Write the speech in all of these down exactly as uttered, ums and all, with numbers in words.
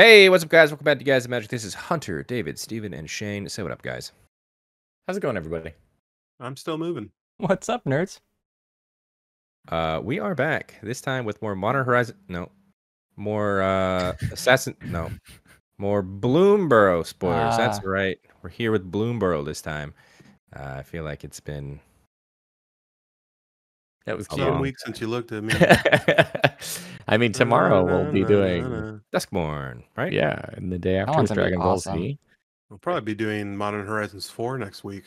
Hey, what's up, guys? Welcome back to Guys That Magic. This is Hunter, David, Steven, and Shane. Say what up, guys. How's it going, everybody? I'm still moving. What's up, nerds? Uh, we are back, this time with more Modern Horizon... No. More, uh... Assassin... No. More Bloomburrow spoilers. Uh... That's right. We're here with Bloomburrow this time. Uh, I feel like it's been... That was cute. Long week since you looked at me. I mean, tomorrow na, na, we'll be doing na, na, na. Duskmorn, right? Yeah, and the day after is Dragon Ball Z. Awesome. We'll probably be doing Modern Horizons four next week.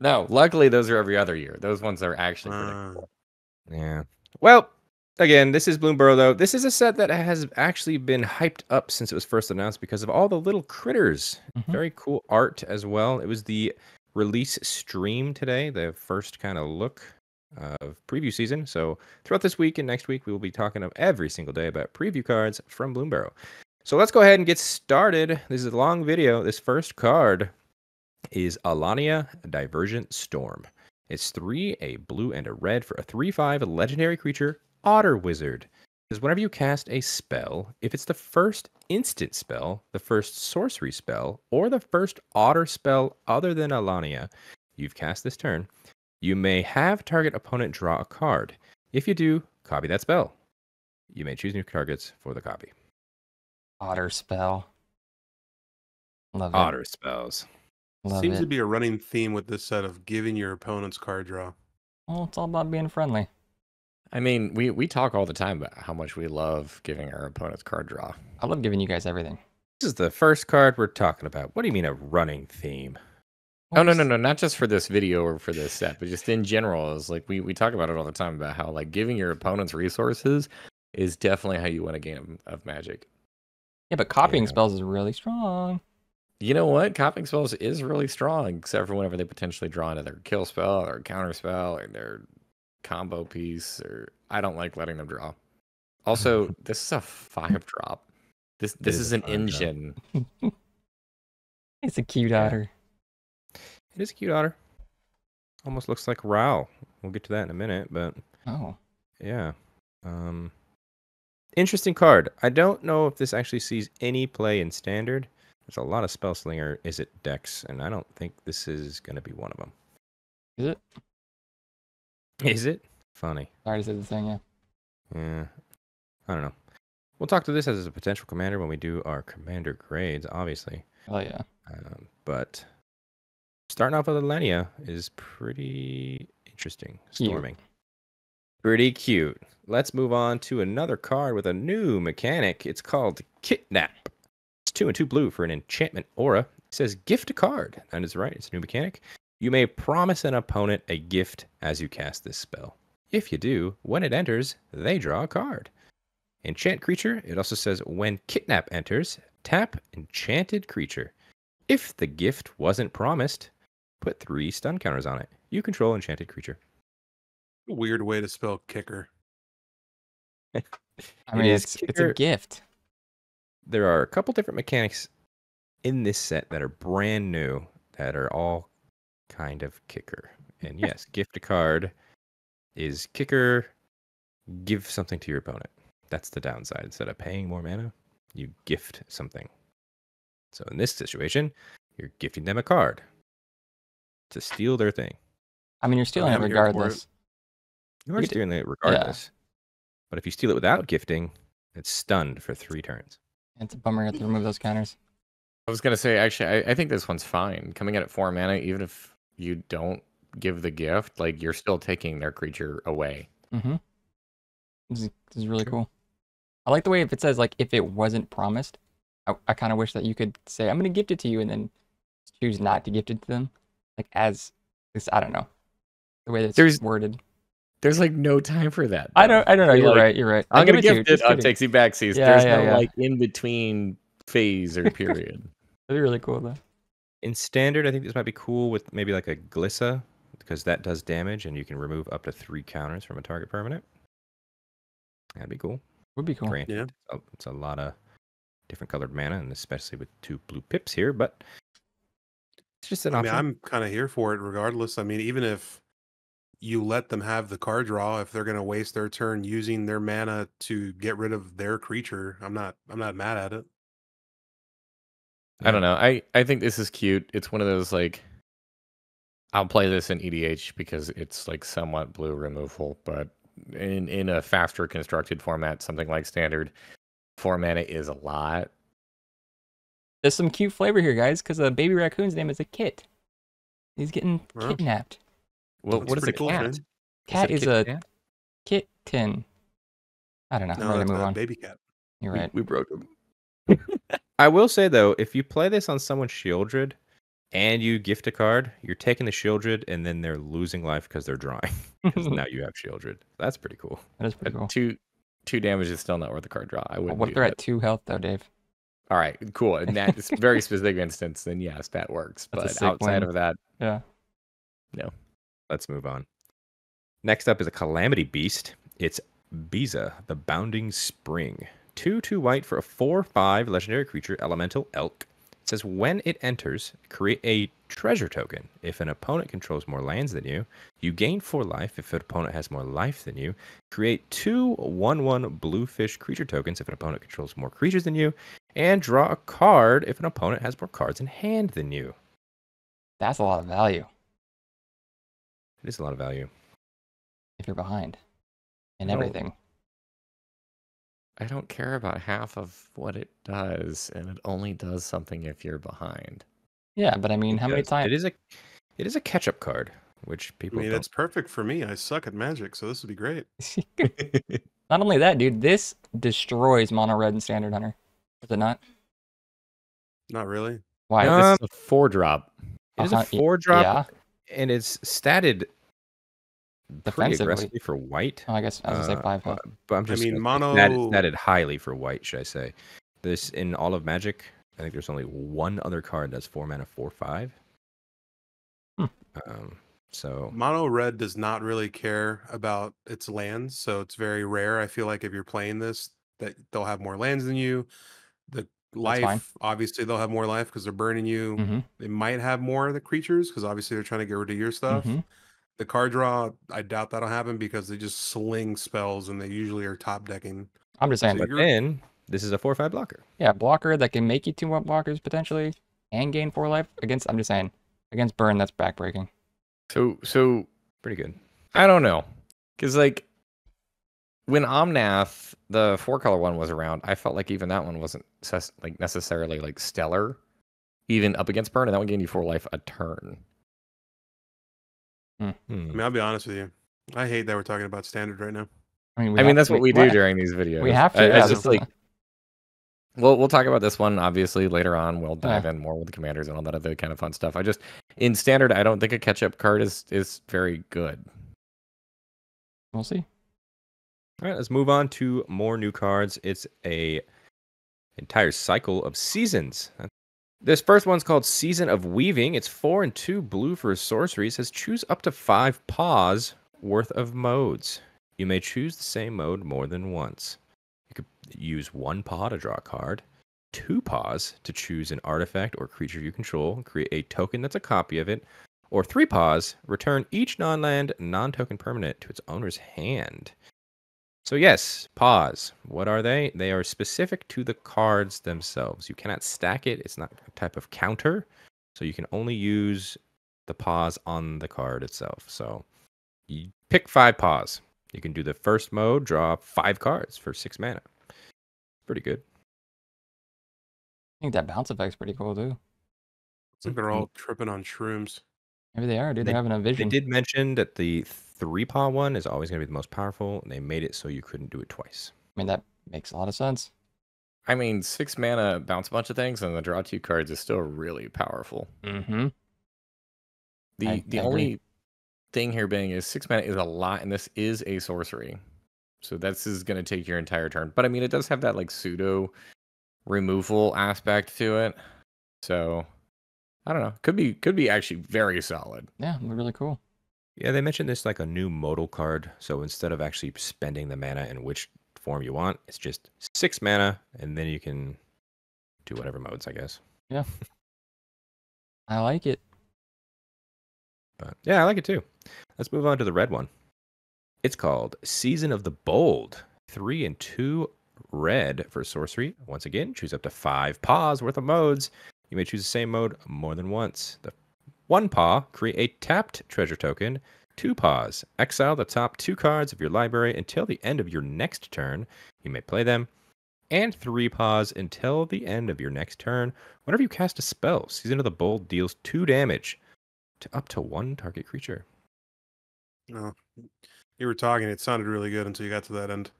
No, luckily those are every other year. Those ones are actually uh, predictable. Yeah. Well, again, this is Bloomburrow, though. This is a set that has actually been hyped up since it was first announced because of all the little critters. Mm-hmm. Very cool art as well. It was the release stream today, the first kind of look of preview season. So throughout this week and next week, we will be talking of every single day about preview cards from Bloomburrow. So let's go ahead and get started. This is a long video. This first card is Alania, Divergent Storm. It's three, a blue and a red for a three five legendary creature, Otter Wizard. It says whenever you cast a spell, if it's the first instant spell, the first sorcery spell, or the first otter spell other than Alania you've cast this turn, you may have target opponent draw a card. If you do, copy that spell. You may choose new targets for the copy. Otter spell. Love it. Otter spells. Love Seems it. to be a running theme with this set of giving your opponent's card draw. Well, it's all about being friendly. I mean, we, we talk all the time about how much we love giving our opponent's card draw. I love giving you guys everything. This is the first card we're talking about. What do you mean a running theme? Oh, no, no, no, not just for this video or for this set, but just in general. It's like we, we talk about it all the time about how like giving your opponents resources is definitely how you win a game of Magic. Yeah, but copying yeah. spells is really strong. You know what? Copying spells is really strong, except for whenever they potentially draw into their kill spell or counter spell or their combo piece. Or I don't like letting them draw. Also, this is a five drop. This this is, is an engine. It's a cute otter. It is a cute otter. Almost looks like Ral. We'll get to that in a minute, but oh yeah, um, interesting card. I don't know if this actually sees any play in Standard. There's a lot of Spellslinger is it decks, and I don't think this is going to be one of them. Is it? Is it? Funny. I already said the thing. Yeah. Yeah. I don't know. We'll talk to this as a potential commander when we do our commander grades, obviously. Oh yeah. Um, but. Starting off with Alania is pretty interesting. Storming. Cute. Pretty cute. Let's move on to another card with a new mechanic. It's called Kitnap. It's two and two blue for an enchantment aura. It says gift a card. That is right. It's a new mechanic. You may promise an opponent a gift as you cast this spell. If you do, when it enters, they draw a card. Enchant creature. It also says when Kitnap enters, tap enchanted creature. If the gift wasn't promised, put three stun counters on it. You control enchanted creature. Weird way to spell kicker. I mean, it it's, kicker. It's a gift. There are a couple different mechanics in this set that are brand new that are all kind of kicker. And yes, gift a card is kicker. Give something to your opponent. That's the downside. Instead of paying more mana, you gift something. So in this situation, you're gifting them a card. To steal their thing. I mean, you're stealing it regardless. You are stealing it regardless. But if you steal it without gifting, it's stunned for three turns. It's a bummer you have to remove those counters. I was going to say, actually, I, I think this one's fine. Coming in at four mana, even if you don't give the gift, like you're still taking their creature away. Mm-hmm. This is, this is really cool. I like the way if it says, like, if it wasn't promised, I, I kind of wish that you could say, I'm going to gift it to you, and then choose not to gift it to them. Like as this, I don't know the way that's there's, worded. There's like no time for that. Though. I don't. I don't know. You're, you're like, right. You're right. I'm, I'm gonna, gonna give this on takesy backsies. Yeah, there's yeah, no yeah. like in between phase or period. That'd be really cool though. In Standard, I think this might be cool with maybe like a Glissa because that does damage and you can remove up to three counters from a target permanent. That'd be cool. Would be cool. Granted, yeah. It's a, it's a lot of different colored mana, and especially with two blue pips here, but. It's just an I option. Mean, I'm kind of here for it regardless. I mean, even if you let them have the card draw, if they're going to waste their turn using their mana to get rid of their creature, I'm not I'm not mad at it. I don't know. I, I think this is cute. It's one of those, like, I'll play this in E D H because it's, like, somewhat blue removal, but in, in a faster constructed format, something like standard, four mana is a lot. There's some cute flavor here, guys, because a baby raccoon's name is a kit. He's getting wow. kidnapped. Well, what is a cool, cat? Man. Cat is, is a cat? kitten. I don't know. No, that's move on. Baby cat. You're right. We, we broke him. I will say, though, if you play this on someone's Shieldred and you gift a card, you're taking the Shieldred and then they're losing life because they're drawing. Because now you have Shieldred. That's pretty cool. That is pretty cool. Two, two damage is still not worth a card draw. I wouldn't. What if they're that. at two health, though, Dave? All right, cool. In that very specific instance, then yes, that works. That's but outside one. of that, yeah, no. Let's move on. Next up is a Calamity Beast. It's Beza, the Bounding Spring. Two, two white for a four five legendary creature, elemental elk. It says when it enters, create a treasure token. If an opponent controls more lands than you, you gain four life. If an opponent has more life than you, create two one one bluefish creature tokens if an opponent controls more creatures than you, and draw a card if an opponent has more cards in hand than you. That's a lot of value. It is a lot of value. If you're behind in everything. I don't care about half of what it does, and it only does something if you're behind. Yeah, but I mean, how many times? It is a, it is a catch-up card, which people. I mean, that's perfect for me. I suck at Magic, so this would be great. Not only that, dude, this destroys mono red and standard hunter. Is it not? Not really. Why? Um, this is a four-drop. It is uh-huh. a four-drop, yeah. And it's statted pretty aggressively for white. Oh, I guess I was gonna uh, say five. Huh? But I'm just. I mean, mono statted, statted highly for white. Should I say this in all of Magic? I think there's only one other card that's four mana, four five. Hmm. Um, so mono red does not really care about its lands, so it's very rare. I feel like if you're playing this, that they'll have more lands than you. The life, obviously, they'll have more life because they're burning you. Mm-hmm. They might have more of the creatures because obviously they're trying to get rid of your stuff. Mm-hmm. The card draw, I doubt that'll happen because they just sling spells and they usually are top decking. I'm just saying, so but then this is a four or five blocker. Yeah, blocker that can make you two more blockers potentially and gain four life against. I'm just saying against burn, that's backbreaking. So so pretty good. I don't know, because like when Omnath the four color one was around, I felt like even that one wasn't like necessarily like stellar, even up against burn, and that one gained you four life a turn. Hmm. I mean, I'll be honest with you. I hate that we're talking about standard right now. I mean, I mean that's what we do what? during these videos. We have to. I, yeah, I just like, well, we'll talk about this one, obviously, later on. We'll dive yeah. in more with the commanders and all that other kind of fun stuff. I just, in standard, I don't think a catch-up card is, is very good. We'll see. All right, let's move on to more new cards. It's a entire cycle of seasons. That's This first one's called Season of Weaving. It's four and two blue for a sorcery. It says choose up to five paws worth of modes. You may choose the same mode more than once. You could use one paw to draw a card, two paws to choose an artifact or creature you control, create a token that's a copy of it, or three paws, return each non-land, non-token permanent to its owner's hand. So yes, paws. What are they? They are specific to the cards themselves. You cannot stack it. It's not a type of counter. So you can only use the paws on the card itself. So you pick five paws. You can do the first mode, draw five cards for six mana. Pretty good. I think that bounce effect's pretty cool too. It's like they're all tripping on shrooms. Maybe they are, dude. They're they, having a vision. They did mention that the three paw one is always going to be the most powerful, and they made it so you couldn't do it twice. I mean, that makes a lot of sense. I mean, six mana bounce a bunch of things, and the draw two cards is still really powerful. Mm-hmm. The I, the I only agree. thing here being is six mana is a lot, and this is a sorcery, so this is going to take your entire turn. But I mean, it does have that like pseudo removal aspect to it, so. I don't know. Could be could be actually very solid. Yeah, really cool. Yeah, they mentioned this like a new modal card. So instead of actually spending the mana in which form you want, it's just six mana, and then you can do whatever modes, I guess. Yeah. I like it. But yeah, I like it too. Let's move on to the red one. It's called Season of the Bold. Three and two red for sorcery. Once again, choose up to five paws worth of modes. You may choose the same mode more than once. The one paw, create a tapped treasure token. Two paws, exile the top two cards of your library until the end of your next turn. You may play them. And three paws until the end of your next turn. Whenever you cast a spell, Season of the Bold deals two damage to up to one target creature. No, oh, you were talking. It sounded really good until you got to that end.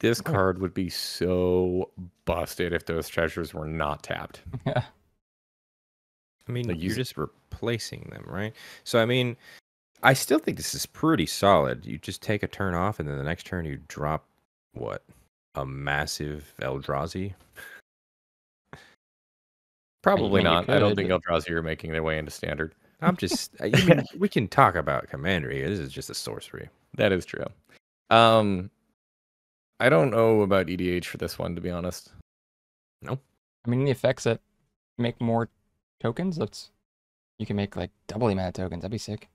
This oh. card would be so busted if those treasures were not tapped. Yeah. I mean, like you're just replacing them, right? So, I mean, I still think this is pretty solid. You just take a turn off, and then the next turn you drop what? A massive Eldrazi? Probably I mean, not. I don't think Eldrazi are making their way into standard. I'm just... I mean, we can talk about Commander here. This is just a sorcery. That is true. Um, I don't know about E D H for this one, to be honest. Nope. I mean, the effects that make more tokens, that's... You can make, like, double the amount of tokens. That'd be sick.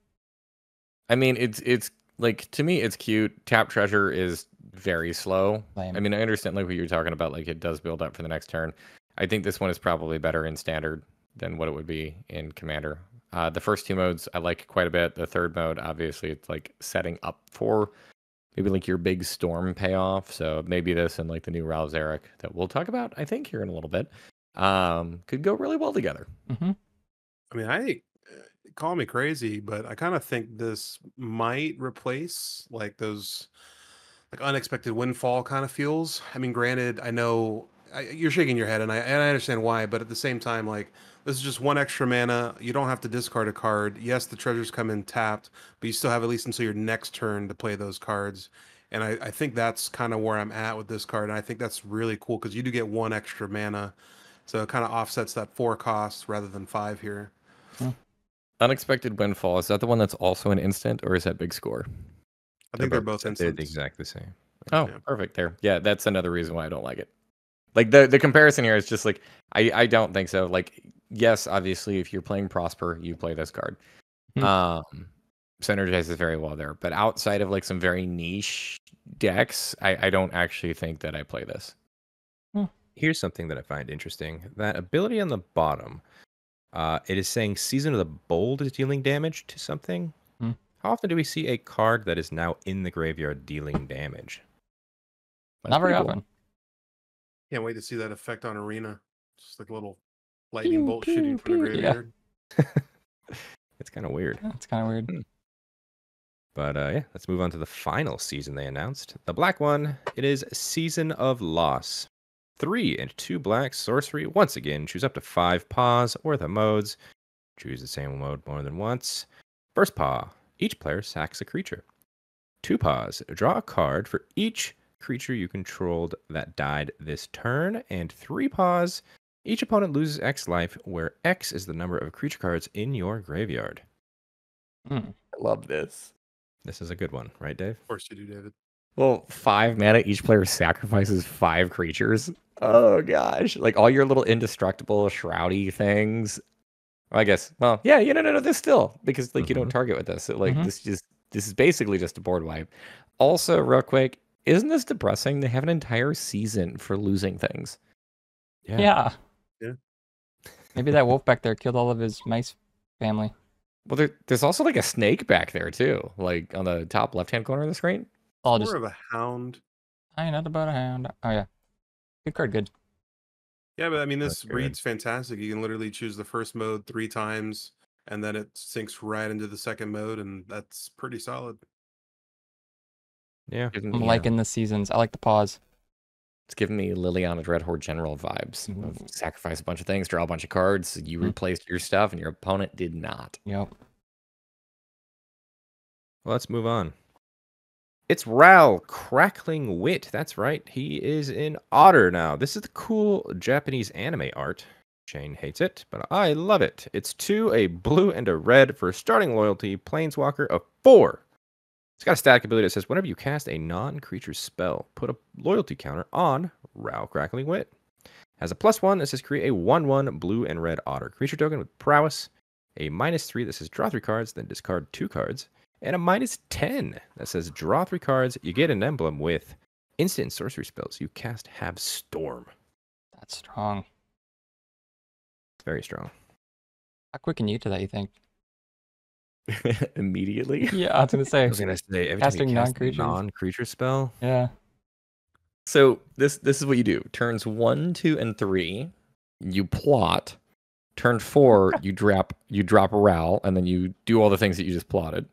I mean, it's... it's like, to me, it's cute. Tap Treasure is very slow. Lame. I mean, I understand like what you're talking about. Like, it does build up for the next turn. I think this one is probably better in Standard than what it would be in Commander. Uh, the first two modes I like quite a bit. The third mode, obviously, it's like setting up for maybe like your big storm payoff. So maybe this and like the new Ral Zeric that we'll talk about, I think, here in a little bit, um, could go really well together. Mm-hmm. I mean, I call me crazy, but I kind of think this might replace like those like Unexpected Windfall kind of feels. I mean, granted, I know I, you're shaking your head, and I and I understand why, but at the same time, like, this is just one extra mana. You don't have to discard a card. Yes, the treasures come in tapped, but you still have at least until your next turn to play those cards. And I, I think that's kind of where I'm at with this card. And I think that's really cool because you do get one extra mana. So it kind of offsets that four cost rather than five here. Hmm. Unexpected Windfall, is that the one that's also an instant, or is that big score? I think they're, they're both instant. They're exactly the same. Oh, yeah. Perfect there. Yeah, that's another reason why I don't like it. Like, the, the comparison here is just like, I, I don't think so. Like, yes, obviously, if you're playing Prosper, you play this card. Hmm. Um, synergizes very well there. But outside of like some very niche decks, I, I don't actually think that I play this. Hmm. Here's something that I find interesting. That ability on the bottom, uh, it is saying Season of the Bold is dealing damage to something. Hmm. How often do we see a card that is now in the graveyard dealing damage? That's Not very cool. often. Can't wait to see that effect on Arena. Just like a little lightning pew, bolt pew, shooting from the graveyard. Yeah. It's kind of weird. Yeah, it's kind of weird. But uh, yeah, let's move on to the final season they announced. The black one. It is Season of Loss. Three and two black sorcery. Once again, choose up to five paws or the modes. Choose the same mode more than once. First paw. Each player sacks a creature. Two paws. Draw a card for each creature you controlled that died this turn. And three paws. Each opponent loses X life, where X is the number of creature cards in your graveyard. Mm, I love this. This is a good one, right, Dave? Of course you do, David. Well, five mana. Each player sacrifices five creatures. Oh, gosh. Like, all your little indestructible, shroudy things. Well, I guess, well, yeah, you know, no, no, this still. Because, like, mm-hmm. you don't target with this. So, like, mm-hmm. this just this is basically just a board wipe. Also, real quick, isn't this depressing? They have an entire season for losing things. Yeah. Yeah. Maybe that wolf back there killed all of his mice family. Well, there, there's also like a snake back there too, like on the top left-hand corner of the screen. More just... of a hound. I ain't not about a hound. Oh yeah, good card, good. Yeah, but I mean, this reads fantastic. You can literally choose the first mode three times, and then it sinks right into the second mode, and that's pretty solid. Yeah, I'm liking yeah. the seasons. I like the pause. It's giving me Liliana's Red Horde General vibes. Mm-hmm. Sacrifice a bunch of things, draw a bunch of cards, you mm-hmm. replaced your stuff, and your opponent did not. Yep. Well, let's move on. It's Ral, Crackling Wit. That's right. He is an otter now. This is the cool Japanese anime art. Shane hates it, but I love it. It's two, a blue, and a red for starting loyalty, Planeswalker of four. It's got a static ability that says, whenever you cast a non-creature spell, put a loyalty counter on Ral, Crackling Wit. Has a plus one that says, create a one one blue and red otter creature token with prowess. A minus three that says, draw three cards, then discard two cards. And a minus ten that says, draw three cards. You get an emblem with instant sorcery spells. You cast Have Storm. That's strong. It's very strong. How quick can you get to that, you think? Immediately? Yeah, I was gonna say. I was gonna say every casting time you cast non-creature. non-creature spell. Yeah. So this this is what you do. Turns one, two, and three, you plot. Turn four, you drop you drop a Ral, and then you do all the things that you just plotted.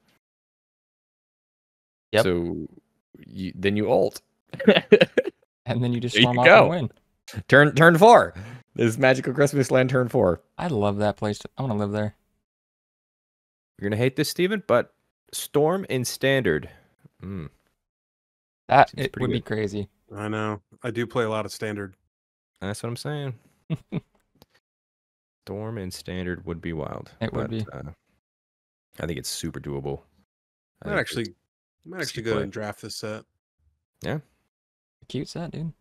Yep. So you, then you ult. And then you just storm off and win. Turn turn four. This magical Christmas land turn four. I love that place. I want to live there. You're gonna hate this, Steven, but Storm in Standard. Mm. That it would good. be crazy. I know. I do play a lot of Standard. That's what I'm saying. Storm in Standard would be wild. It but, would be. Uh, I think it's super doable. I might actually, might actually go play. and draft this set. Yeah. A cute set, dude.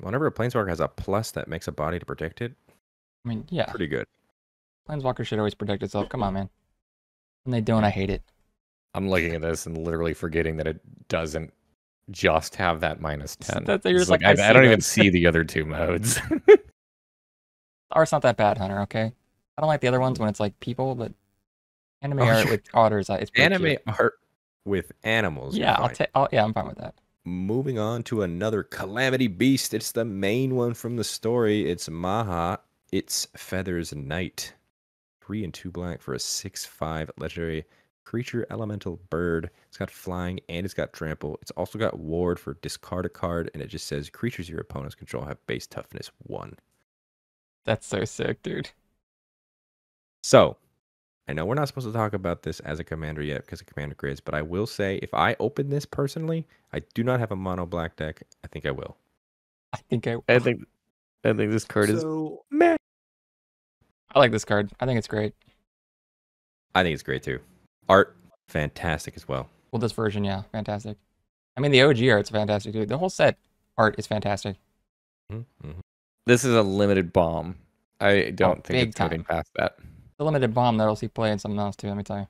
Whenever a planeswalker has a plus that makes a body to protect it, I mean, yeah, pretty good. Planeswalker should always protect itself. Come on, man. When they don't, I hate it. I'm looking at this and literally forgetting that it doesn't just have that minus ten. That's like, like, I, I, I don't even see the other two modes. Art's not that bad, Hunter, okay? I don't like the other ones when it's like people, but anime oh, art with otters, it's anime cute. art with animals. Yeah, I'll take. Yeah, I'm fine with that. Moving on to another Calamity Beast. It's the main one from the story. It's Maha, Its Feathers Night. Three and two black for a six five legendary creature elemental bird. It's got flying and it's got trample. It's also got ward for discard a card, and it just says creatures your opponents control have base toughness one. That's so sick, dude. So, I know we're not supposed to talk about this as a commander yet because of commander grids, but I will say if I open this personally, I do not have a mono black deck. I think I will. I think I. Will. I think. I think this card so... is meh. I like this card. I think it's great. I think it's great too. Art, fantastic as well. Well, this version, yeah, fantastic. I mean, the O G art's fantastic too. The whole set art is fantastic. Mm-hmm. This is a limited bomb. I don't oh, think it's getting past that. The limited bomb that'll see play in something else too. Let me tell you.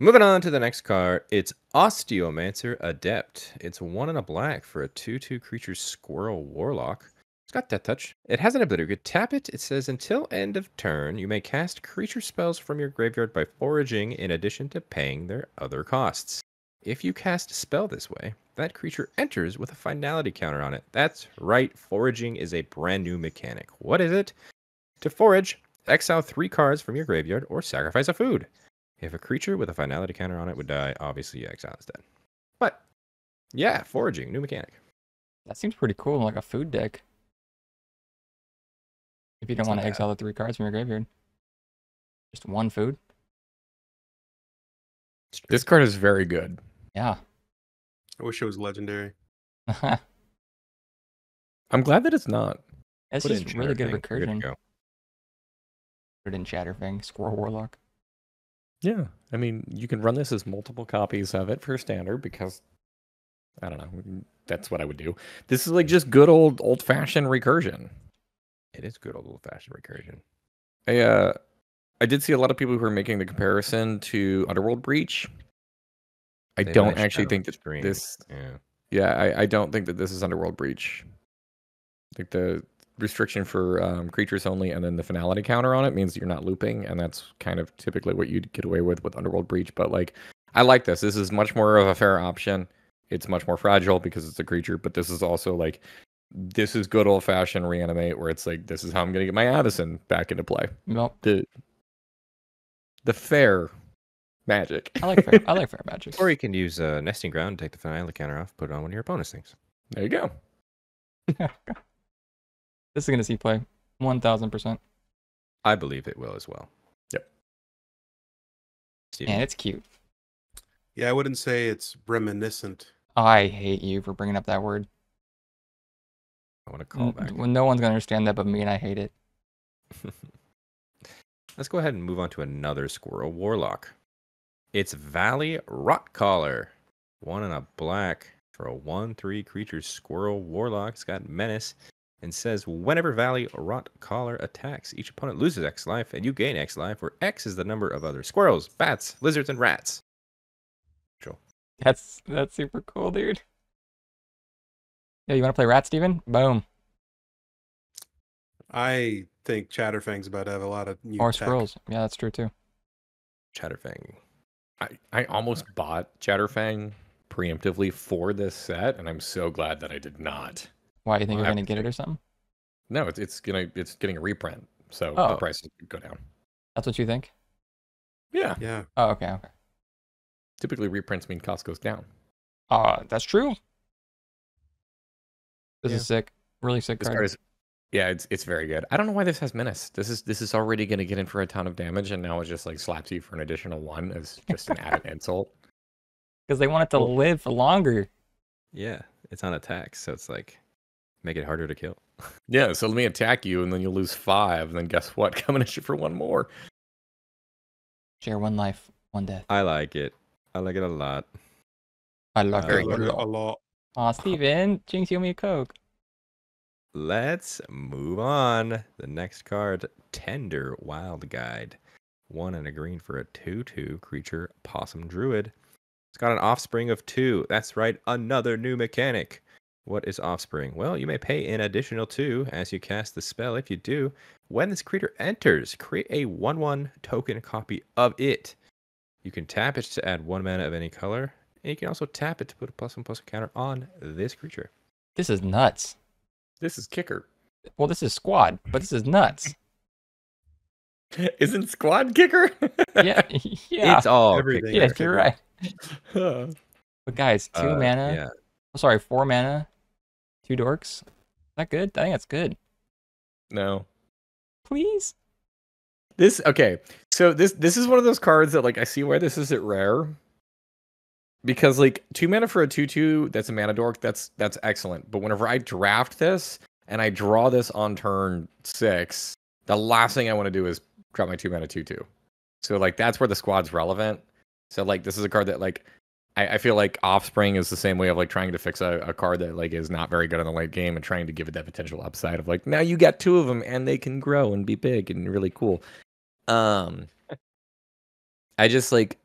Moving on to the next card. It's Osteomancer Adept. It's one and a black for a two two creature Squirrel Warlock. Got that touch. It has an ability. You could tap it. It says, until end of turn, you may cast creature spells from your graveyard by foraging in addition to paying their other costs. If you cast a spell this way, that creature enters with a finality counter on it. That's right. Foraging is a brand new mechanic. What is it? To forage, exile three cards from your graveyard or sacrifice a food. If a creature with a finality counter on it would die, obviously you exile is dead. But, yeah, foraging, new mechanic. That seems pretty cool, like a food deck. If you don't want to exile the three cards from your graveyard. Just one food. This card is very good. Yeah. I wish it was legendary. I'm glad that it's not. It's just really good recursion. Go. Put it in Chatterfang, Squirrel Warlock. Yeah. I mean, you can run this as multiple copies of it for standard because, I don't know, that's what I would do. This is like just good old old-fashioned recursion. It is good old-fashioned recursion. I, uh, I did see a lot of people who are making the comparison to Underworld Breach. I they don't actually think that stream. this... Yeah, yeah I, I don't think that this is Underworld Breach. I think the restriction for um, creatures only and then the finality counter on it means that you're not looping, and that's kind of typically what you'd get away with with Underworld Breach. But like, I like this. This is much more of a fair option. It's much more fragile because it's a creature, but this is also like... This is good old-fashioned reanimate where it's like, this is how I'm going to get my Avacyn back into play. Nope. The, the fair magic. I like fair, I like fair magic. Or you can use uh, Nesting Ground and take the finality counter off, put it on one of your opponent's things. There you go. This is going to see play. one thousand percent. I believe it will as well. Yep. And it's cute. Yeah, I wouldn't say it's reminiscent. I hate you for bringing up that word. I want to call back. Well, no one's going to understand that but me, and I hate it. Let's go ahead and move on to another Squirrel Warlock. It's Valley Rotcaller. One and a black for a one three creature Squirrel Warlock. It's got menace and says, whenever Valley Rotcaller attacks, each opponent loses X life and you gain X life, where X is the number of other squirrels, bats, lizards, and rats. Sure. That's, that's super cool, dude. Yeah, you want to play Rat, Steven? Boom. I think Chatterfang's about to have a lot of new Or tech. Squirrels. Yeah, that's true too. Chatterfang. I, I almost bought Chatterfang preemptively for this set, and I'm so glad that I did not. Why, do you think you're going to get it or something? No, it's it's gonna it's getting a reprint, so oh. the price could go down. That's what you think? Yeah. Yeah. Oh, okay, okay. Typically, reprints mean cost goes down. Uh, that's true. This yeah. is sick. Really sick this card. card is, yeah, it's it's very good. I don't know why this has Menace. This is this is already going to get in for a ton of damage, and now it just like slaps you for an additional one as just an added insult. Because they want it to cool. live longer. Yeah, it's on attack, so it's like make it harder to kill. Yeah, so let me attack you, and then you'll lose five, and then guess what? Coming at you for one more. Share one life, one death. I like it. I like it a lot. I like, I like it, it a lot. Aw, Steven, Jinx, you owe me a Coke. Let's move on. The next card, Tender Wildguide. One and a green for a two two creature possum druid. It's got an offspring of two. That's right, another new mechanic. What is offspring? Well, you may pay an additional two as you cast the spell. If you do, when this creature enters, create a one one token copy of it. You can tap it to add one mana of any color, and you can also tap it to put a plus one plus one counter on this creature. This is nuts. This is kicker. Well, this is squad, but this is nuts. Isn't squad kicker? yeah, yeah. It's all everything. Yes, you're right. But guys, two uh, mana. Yeah. Oh, sorry, four mana, two dorks. Is that good? I think that's good. No. Please? This, okay. So this this is one of those cards that, like, I see why this isn't rare. Because, like, two mana for a two two, that's a mana dork, that's, that's excellent. But whenever I draft this, and I draw this on turn six, the last thing I want to do is drop my two mana two two. So, like, that's where the squad's relevant. So, like, this is a card that, like, I feel like Offspring is the same way of like trying to fix a, a card that like is not very good in the late game and trying to give it that potential upside of like now you got two of them and they can grow and be big and really cool. Um, I just like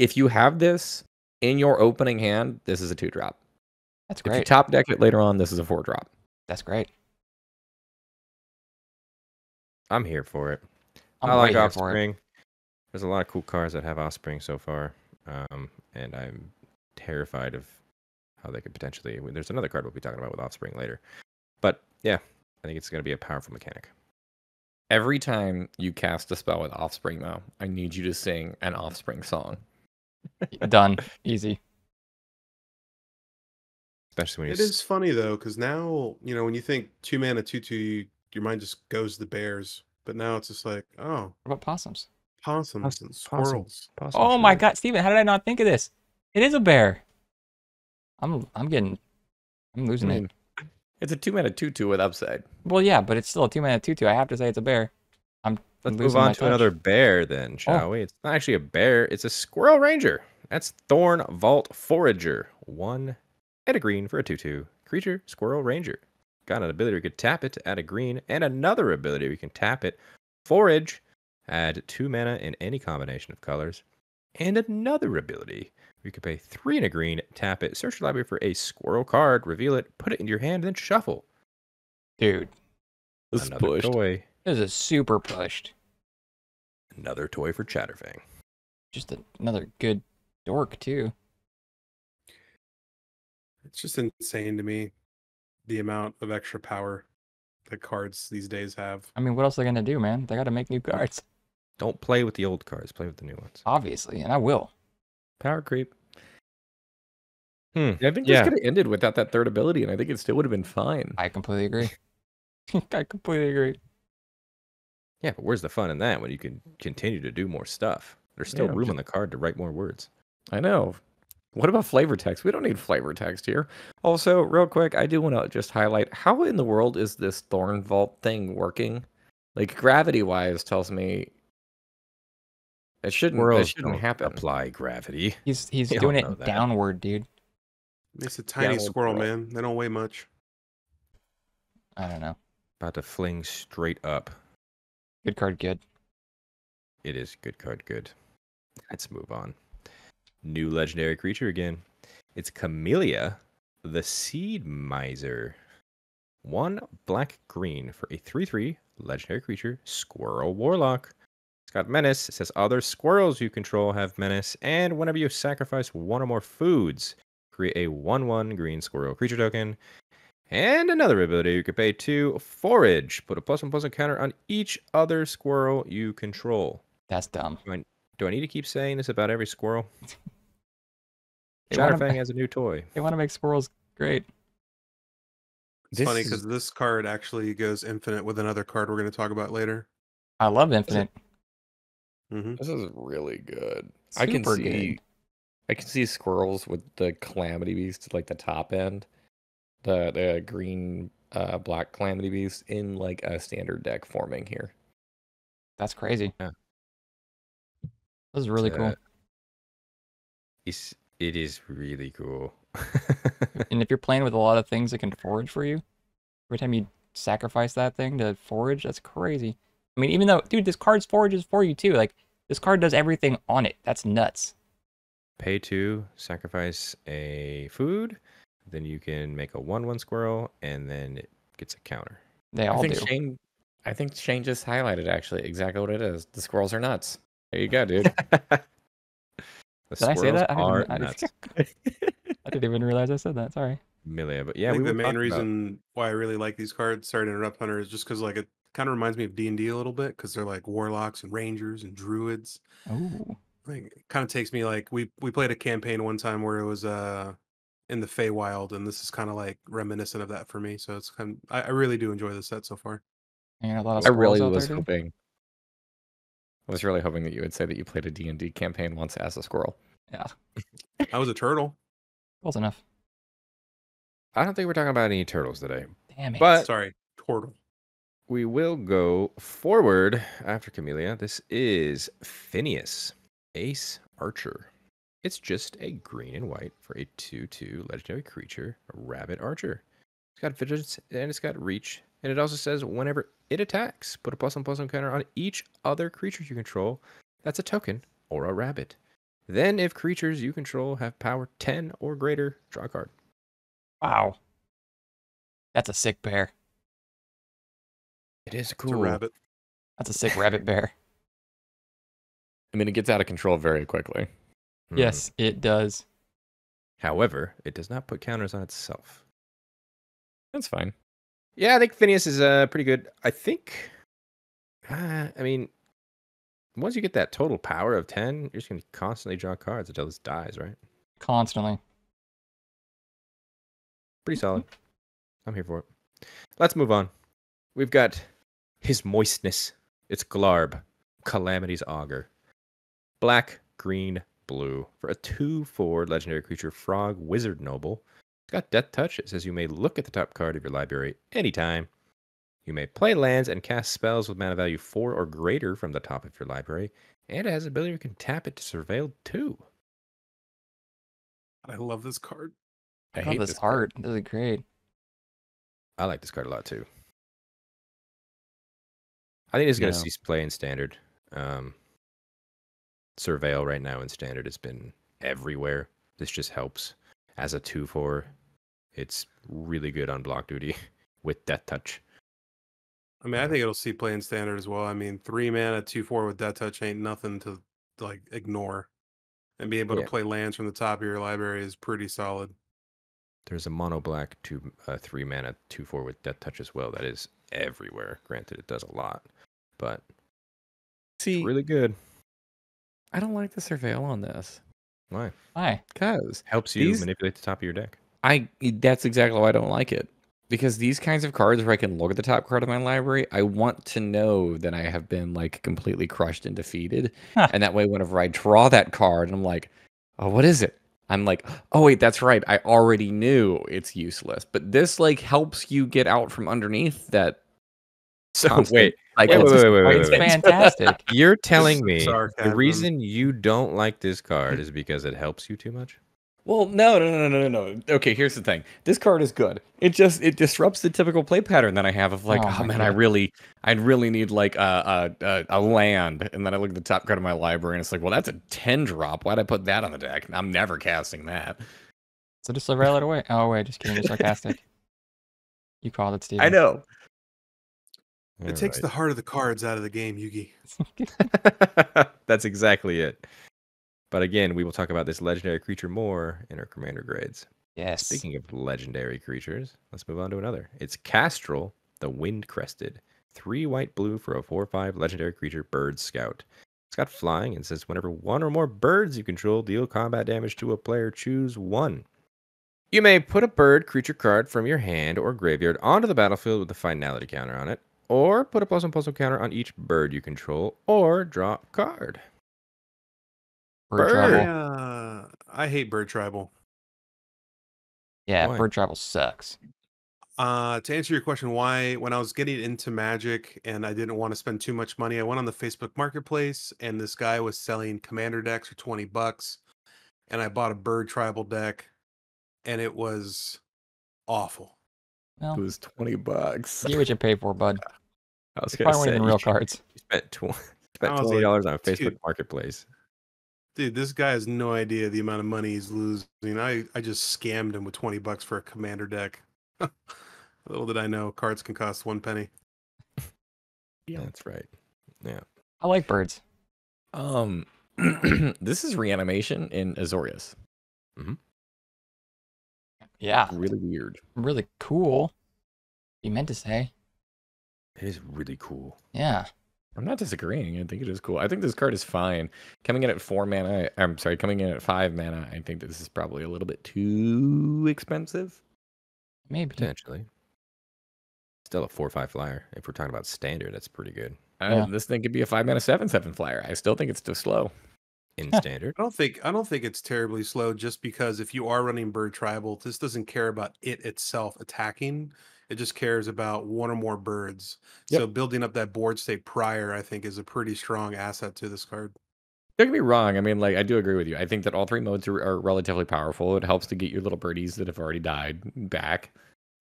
if you have this in your opening hand, this is a two drop. That's great. If you top deck it later on, this is a four drop. That's great. I'm here for it. I'm I like right Offspring. There's a lot of cool cards that have Offspring so far. Um, and I'm terrified of how they could potentially... There's another card we'll be talking about with Offspring later. But, yeah, I think it's going to be a powerful mechanic. Every time you cast a spell with Offspring, though, I need you to sing an Offspring song. Done. Easy. Especially when you... It is funny, though, because now, you know, when you think two mana, two, two, your mind just goes to the bears. But now it's just like, oh. What about possums? Possums, possums and squirrels. Possums, possums, oh my sure. God, Steven, how did I not think of this? It is a bear. I'm I'm getting I'm losing mm. it. It's a two mana two two with upside. Well yeah, but it's still a two mana two two. I have to say it's a bear. I'm Let's move on to touch. another bear then, shall oh. we? It's not actually a bear, it's a squirrel ranger. That's Thornvault Forager. One at a green for a two two. Creature, squirrel ranger. Got an ability we could tap it to add a green, and another ability we can tap it. Forage. Add two mana in any combination of colors. And another ability. You can pay three and a green, tap it, search your library for a squirrel card, reveal it, put it in your hand, then shuffle. Dude. This is pushed. Toy. This is super pushed. Another toy for Chatterfang. Just another good dork, too. It's just insane to me, the amount of extra power the cards these days have. I mean, what else are they going to do, man? They got to make new cards. Don't play with the old cards. Play with the new ones. Obviously, and I will. Power creep. Hmm. I think yeah. this could have ended without that third ability, and I think it still would have been fine. I completely agree. I completely agree. Yeah, but where's the fun in that when you can continue to do more stuff? There's still yeah, room just... on the card to write more words. I know. What about flavor text? We don't need flavor text here. Also, real quick, I do want to just highlight, how in the world is this Thornvault thing working? Like, gravity-wise tells me it shouldn't, it shouldn't happen. Apply gravity. He's he's they doing it downward, dude. It's a tiny yeah, squirrel, squirrel, man. They don't weigh much. I don't know. About to fling straight up. Good card, good. It is good card, good. Let's move on. New legendary creature again. It's Camellia, the Seedmiser. One black green for a three three legendary creature, Squirrel Warlock. It's got Menace. It says other squirrels you control have Menace, and whenever you sacrifice one or more foods, create a one one green squirrel creature token. And another ability you could pay two, Forage. Put a plus one plus one counter on each other squirrel you control. That's dumb. Do I, do I need to keep saying this about every squirrel? Chatterfang has a new toy. They want to make squirrels great. It's this funny because is... this card actually goes infinite with another card we're going to talk about later. I love infinite. This is, mm-hmm. this is really good. Super I can see, good. I can see squirrels with the Calamity Beast, like the top end, the the green, uh, black Calamity Beast in like a standard deck forming here. That's crazy. Yeah. This is really uh, cool. It's, it is really cool. And if you're playing with a lot of things that can forage for you, every time you sacrifice that thing to forage, that's crazy. I mean, even though, dude, this card's forages for you too. Like, this card does everything on it. That's nuts. Pay two, sacrifice a food, then you can make a one one squirrel, and then it gets a counter. They all I think do. Shane, I think Shane just highlighted, actually, exactly what it is. The squirrels are nuts. There you go, dude. the Did I say that? I didn't, I nuts. I didn't even realize I said that. Sorry. Amelia, but yeah, I think we the main reason about... why I really like these cards, sorry to interrupt, Hunter, is just because like it kind of reminds me of D and D a little bit, because they're like warlocks and rangers and druids. Oh. Like, it kind of takes me like we we played a campaign one time where it was uh in the Feywild, and this is kind of like reminiscent of that for me. So it's kind of, I, I really do enjoy this set so far. And a lot of I really was there, hoping. Dude. I was really hoping that you would say that you played a D and D campaign once as a squirrel. Yeah. I was a turtle. Close enough. I don't think we're talking about any turtles today. Damn it. But sorry, turtle. We will go forward after Camellia. This is Phineas, Ace Archer. It's just a green and white for a two two legendary creature, a rabbit archer. It's got vigilance and it's got reach. And it also says whenever it attacks, put a plus one plus one counter on each other creature you control that's a token or a rabbit. Then if creatures you control have power ten or greater, draw a card. Wow. That's a sick bear. It is cool. It's a rabbit. That's a sick rabbit bear. I mean, it gets out of control very quickly. Mm. Yes, it does. However, it does not put counters on itself. That's fine. Yeah, I think Phineas is uh, pretty good. I think, uh, I mean, once you get that total power of ten, you're just going to constantly draw cards until this dies, right? Constantly. Pretty solid. I'm here for it. Let's move on. We've got His Moistness. It's Glarb, Calamity's Augur. Black, green, blue. For a two four legendary creature, Frog, Wizard Noble. It's got Death Touch. It says you may look at the top card of your library anytime. You may play lands and cast spells with mana value four or greater from the top of your library. And it has an ability you can tap it to surveil two. I love this card. I, I hate love this art. This is great. I like this card a lot too. I think it's going to no. cease play in standard. Um, surveil right now in standard has been everywhere. This just helps. As a two four, it's really good on block duty with Death Touch. I mean, I think it'll see play in standard as well. I mean, three mana, two four with Death Touch ain't nothing to, to like ignore. And being able yeah. to play lands from the top of your library is pretty solid. There's a mono black two, uh, three mana, two four with Death Touch as well. That is everywhere. Granted, it does a lot, but see, it's really good. I don't like the surveil on this. Why? Why? Because helps you these, manipulate the top of your deck. I that's exactly why I don't like it. Because these kinds of cards where I can look at the top card of my library, I want to know that I have been like completely crushed and defeated. Huh. And that way whenever I draw that card and I'm like, oh, what is it? I'm like, oh wait, that's right. I already knew it's useless. But this like helps you get out from underneath that. So constant, wait, like, wait, wait, wait, wait, wait, It's wait, wait. fantastic. You're telling me sarcasm. The reason you don't like this card is because it helps you too much? Well, no, no, no, no, no, no. Okay, here's the thing. This card is good. It just it disrupts the typical play pattern that I have of like, oh, oh man, God. I really, I really need like a, a a land, and then I look at the top card of my library, and it's like, well, that's a ten drop. Why'd I put that on the deck? I'm never casting that. So just rail it away. Oh wait, just kidding. You're sarcastic. You called it, Steven. I know. It All takes right. the heart of the cards out of the game, Yugi. That's exactly it. But again, we will talk about this legendary creature more in our commander grades. Yes. Speaking of legendary creatures, let's move on to another. It's Castrel, the Wind-Crested. Three white blue for a four five legendary creature bird scout. It's got flying and says whenever one or more birds you control deal combat damage to a player, choose one. You may put a bird creature card from your hand or graveyard onto the battlefield with the finality counter on it, or put a plus one plus one counter on each bird you control, or draw a card. Bird, bird tribal. Uh, I hate bird tribal. Yeah, why? Bird tribal sucks. Uh, to answer your question, why, when I was getting into Magic and I didn't want to spend too much money, I went on the Facebook Marketplace and this guy was selling Commander decks for twenty bucks, and I bought a Bird Tribal deck, and it was awful. Well, it was twenty bucks. Get what you pay for, bud. I was going to say, real cards. You spent twenty dollars like, on a Facebook dude, Marketplace. Dude, this guy has no idea the amount of money he's losing. I, I just scammed him with twenty bucks for a Commander deck. Little did I know, cards can cost one penny. Yeah, that's right. Yeah, I like birds. Um, this is reanimation in Azorius. Mm-hmm. Yeah, really weird. Really cool. You meant to say it is really cool. Yeah, I'm not disagreeing. I think it is cool. I think this card is fine. Coming in at four mana, I'm sorry, coming in at five mana. I think this is probably a little bit too expensive. Maybe potentially. Still a four five flyer. If we're talking about standard, that's pretty good. Yeah. Uh, this thing could be a five mana seven seven flyer. I still think it's too slow in standard. I don't think I don't think it's terribly slow, just because if you are running Bird Tribal, this doesn't care about it itself attacking. It just cares about one or more birds. Yep. So building up that board state prior, I think, is a pretty strong asset to this card. Don't get me wrong. I mean, like, I do agree with you. I think that all three modes are, are relatively powerful. It helps to get your little birdies that have already died back.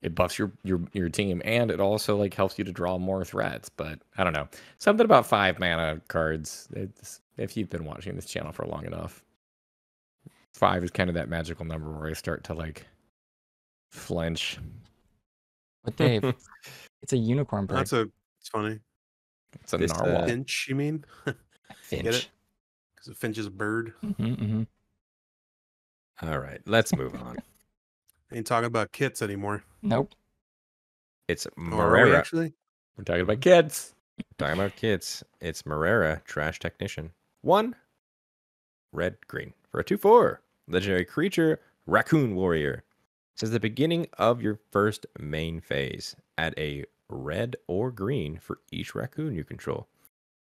It buffs your, your your team, and it also, like, helps you to draw more threats. But I don't know. Something about five mana cards. It's, if you've been watching this channel for long enough, five is kind of that magical number where I start to, like, flinch. But Dave, it's a unicorn bird. That's a. It's funny. It's a narwhal. A finch, you mean? Finch. Get it? A finch's bird. Mm-hmm, mm-hmm. All right, let's move on. Ain't talking about kits anymore. Nope. It's Marrera. Actually, we're talking about kids. We're talking about kids. It's Marrera, Trash Technician. One red green for a two four legendary creature, Raccoon Warrior. It says the beginning of your first main phase. Add a red or green for each raccoon you control.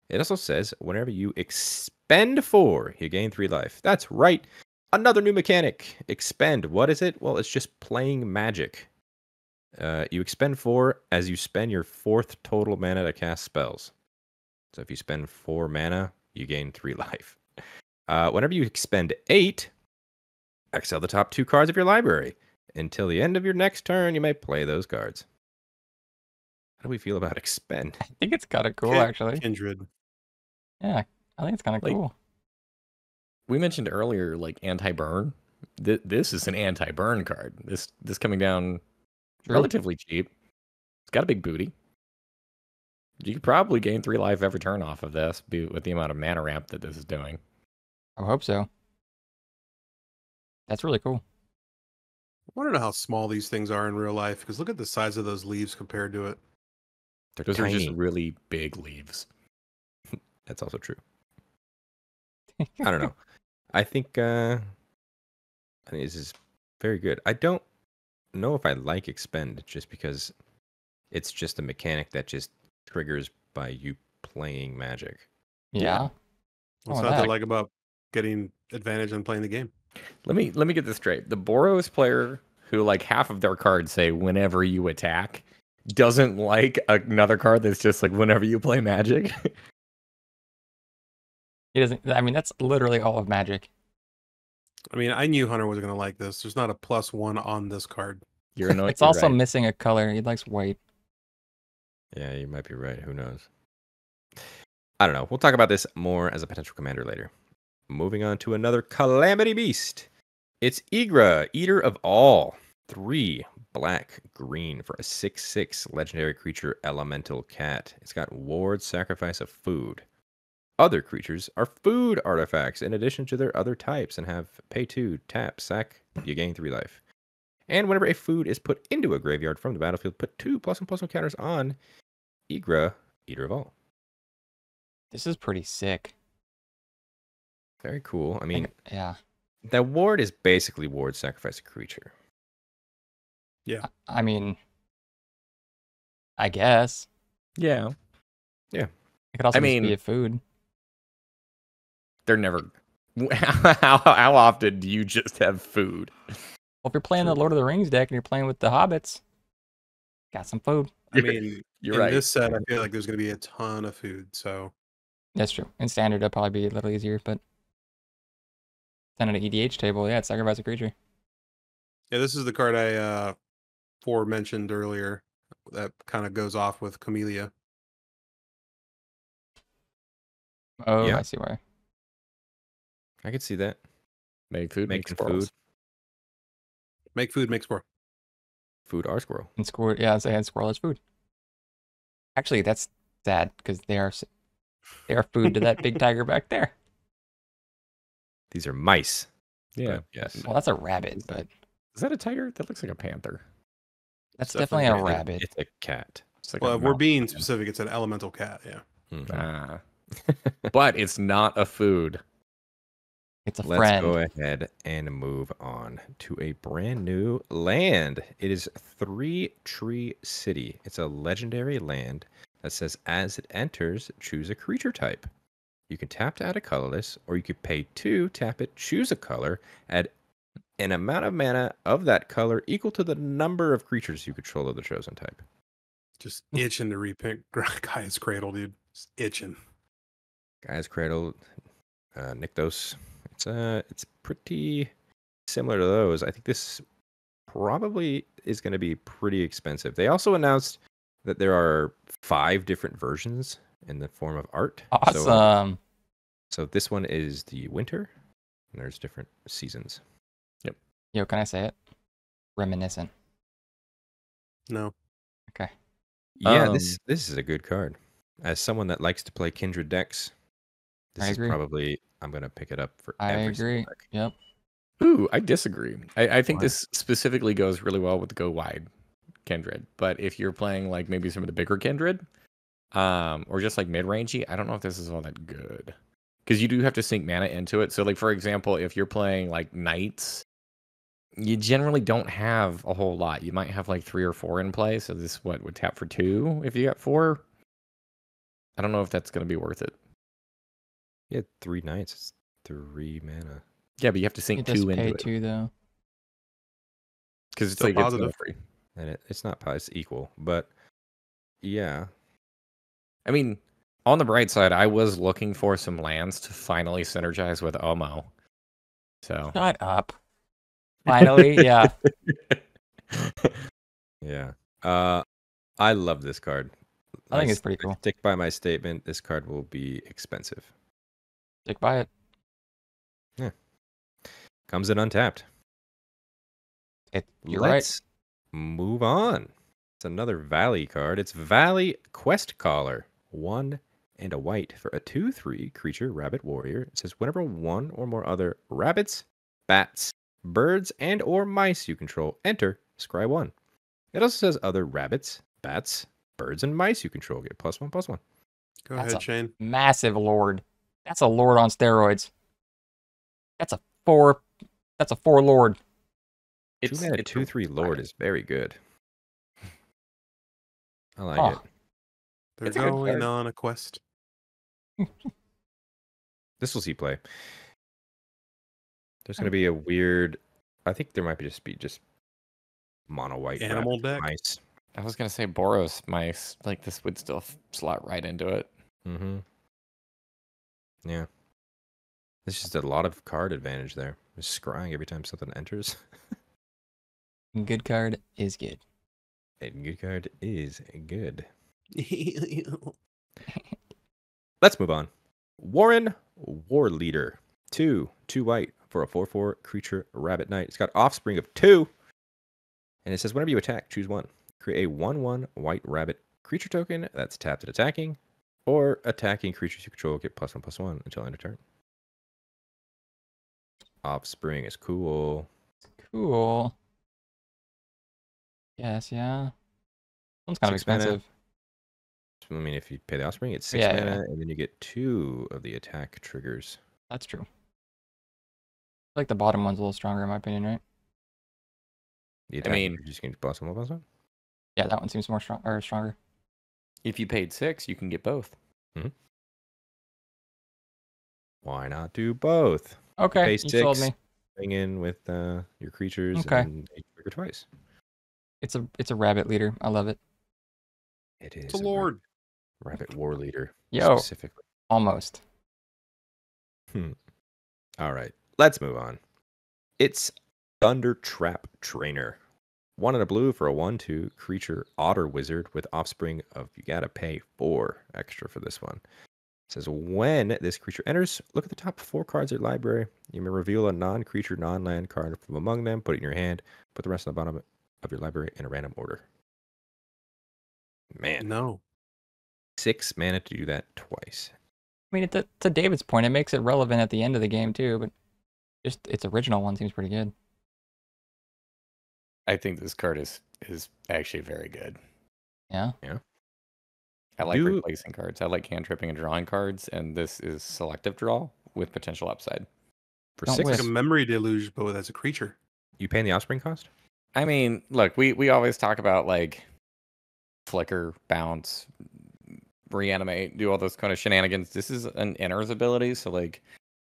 It also says whenever you expend four, you gain three life. That's right. Another new mechanic. Expend. What is it? Well, it's just playing Magic. Uh, you expend four as you spend your fourth total mana to cast spells. So if you spend four mana, you gain three life. Uh, whenever you expend eight, exile the top two cards of your library. Until the end of your next turn, you may play those cards. How do we feel about expend? I think it's kind of cool, actually. Kindred. Yeah, I think it's kind of like, cool. We mentioned earlier, like, anti-burn. Th this is an anti-burn card. This this coming down True. relatively cheap. It's got a big booty. You could probably gain three life every turn off of this with the amount of mana ramp that this is doing. I hope so. That's really cool. I want to know how small these things are in real life, because look at the size of those leaves compared to it. They're Those tiny. are just really big leaves. That's also true. I don't know. I think uh, I think this is very good. I don't know if I like expend, just because it's just a mechanic that just triggers by you playing Magic. Yeah. What's not to like about getting advantage on playing the game? Let me let me get this straight. The Boros player, who like half of their cards say whenever you attack, doesn't like another card that's just like whenever you play Magic. He doesn't. I mean, that's literally all of Magic. I mean, I knew Hunter was going to like this. There's not a plus one on this card. You're annoyed. It's also right. missing a color. He likes white. Yeah, you might be right. Who knows? I don't know. We'll talk about this more as a potential commander later. Moving on to another Calamity Beast. It's Ygra, Eater of All. Three black green for a six six legendary creature elemental cat. It's got ward, sacrifice of food. Other creatures are food artifacts in addition to their other types and have pay two, tap, sack, you gain three life. And whenever a food is put into a graveyard from the battlefield, put two plus one plus one counters on Ygra, Eater of All. This is pretty sick. Very cool. I mean, I, yeah, that ward is basically ward, sacrifice a creature. Yeah. I, I mean, I guess. Yeah. Yeah. It could also I mean, be a food. They're never. how, how often do you just have food? Well, if you're playing the Lord of the Rings deck and you're playing with the hobbits, got some food. I mean, you're in right. This set, I feel like there's going to be a ton of food. So that's true. In standard, it'll probably be a little easier, but then at an E D H table, yeah, it's sacrifice a creature. Yeah, this is the card I uh, forementioned earlier that kind of goes off with Camellia. Oh, yeah. I see why. I could see that. Make food, make squirrels. Food. Make food, make squirrel. Food are squirrel. And squirrel, yeah, so I had squirrel as food. Actually, that's sad because they are they are food to that big tiger back there. These are mice. Yeah. Yes. Well, that's a rabbit, but is that a tiger? That looks like a panther. That's it's definitely a rabbit. It's a cat. It's like well, a if we're being specific, it's an elemental cat. Yeah. Mm. Ah. But it's not a food. It's a Let's friend. Let's go ahead and move on to a brand new land. It is Three Tree City. It's a legendary land that says, as it enters, choose a creature type. You can tap to add a colorless, or you could pay two, tap it, choose a color, add an amount of mana of that color equal to the number of creatures you control of the chosen type. Just itching to repick Guy's Cradle, dude. Just itching. Guy's Cradle, uh, Nykthos. It's uh, it's pretty similar to those. I think this probably is going to be pretty expensive. They also announced that there are five different versions in the form of art. Awesome. So, so this one is the winter, and there's different seasons. Yep. Yo, can I say it? Reminiscent. No. Okay. Yeah, um, this this is a good card. As someone that likes to play Kindred decks, this I is agree. probably... I'm going to pick it up for I every agree. Deck. Yep. Ooh, I disagree. I, I think wow. this specifically goes really well with the go wide Kindred. But if you're playing like maybe some of the bigger Kindred, um, or just like mid-rangey, I don't know if this is all that good. Because you do have to sink mana into it. So like, for example, if you're playing like Knights, you generally don't have a whole lot. You might have like three or four in play. So this what would tap for two if you got four. I don't know if that's going to be worth it. Yeah, three knights. It's three mana. Yeah, but you have to sink two into it. Two though, because it's like positive free, and it, it's not it's equal. But yeah, I mean, on the bright side, I was looking for some lands to finally synergize with Omo. So shut up. Finally, yeah, yeah. Uh, I love this card. I think I it's pretty cool. Stick by my statement. This card will be expensive. Stick by it. Yeah. Comes in untapped. It, you're Let's right. move on. It's another Valley card. It's Valley Questcaller. One and a white for a two three creature rabbit warrior. It says whenever one or more other rabbits, bats, birds, and or mice you control enter, scry one. It also says other rabbits, bats, birds, and mice you control get plus one, plus one. Go That's ahead, Shane. Massive lord. That's a lord on steroids. That's a four. That's a four lord. It's a two three lord is very good. I like oh. it. They're it's going on a quest. This will see play. There's going to be a weird. I think there might be just be just mono white animal deck. Mice. I was going to say Boros mice. Like this would still slot right into it. Mm-hmm. Yeah. There's just a lot of card advantage there. Just scrying every time something enters. Good card is good. And good card is good. Let's move on. Warren War Leader. Two. Two white for a four four creature rabbit knight. It's got offspring of two. And it says, whenever you attack, choose one. Create a one one white rabbit creature token that's tapped at attacking, or attacking creatures you control get plus one plus one until end of turn. Offspring is cool. Cool. Yes, yeah. One's kind of expensive. Mana. I mean, if you pay the offspring, it's six yeah, mana, yeah. and then you get two of the attack triggers. That's true. I like the bottom one's a little stronger, in my opinion, right? The attack I mean, you just can plus one, plus one. Yeah, that one seems more strong or stronger. If you paid six, you can get both. Mm-hmm. Why not do both? Okay, you, pay six, you sold me. Bring in with uh, your creatures okay. and they trigger twice. It's a it's a rabbit leader. I love it. It is. It's a lord. A rabbit, rabbit war leader. Yo, specifically. Almost. Hmm. All right, let's move on. It's Thunder Trap Trainer. One and a blue for a one two creature otter wizard with offspring of you gotta pay four extra for this one. It says when this creature enters, look at the top four cards of your library. You may reveal a non-creature, non-land card from among them, put it in your hand, put the rest on the bottom of your library in a random order. Man. No. Six mana to do that twice. I mean, to, to David's point, it makes it relevant at the end of the game too, but just its original one seems pretty good. I think this card is is actually very good. Yeah. Yeah. I like do... replacing cards. I like hand tripping and drawing cards, and this is selective draw with potential upside. For Don't six, it's like a memory deluge, but that's a creature. You paying the offspring cost? I mean, look, we we always talk about like flicker, bounce, reanimate, do all those kind of shenanigans. This is an inner's ability, so like